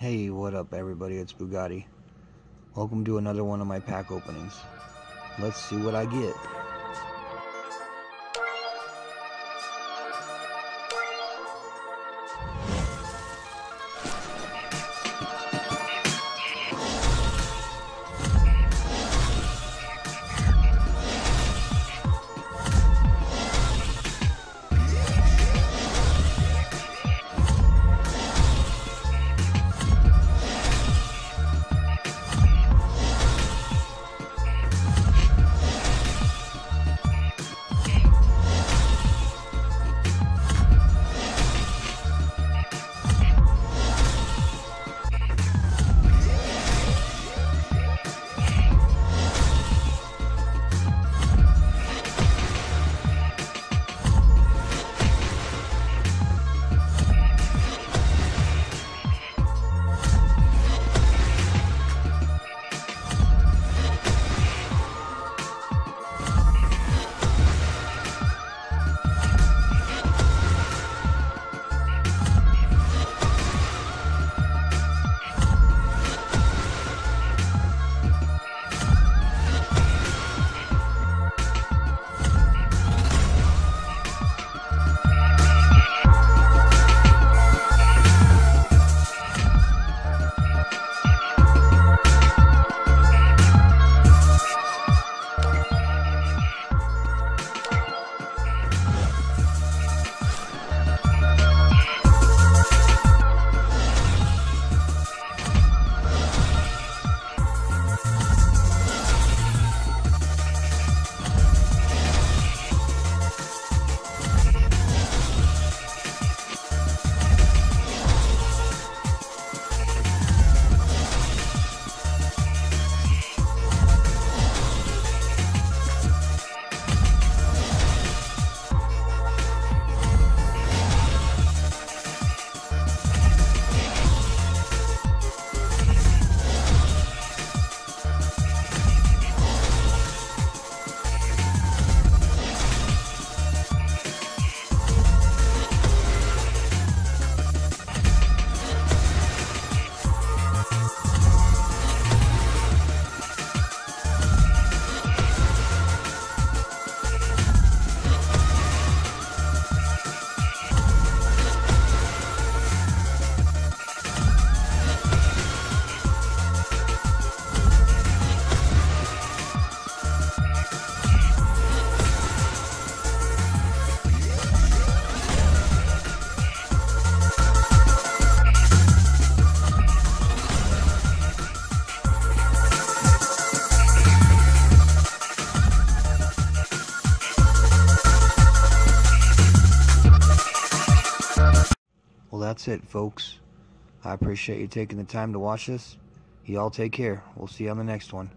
Hey, what up everybody, it's Bugatti. Welcome to another one of my pack openings. Let's see what I get. Well, that's it, folks. I appreciate you taking the time to watch this. Y'all take care. We'll see you on the next one.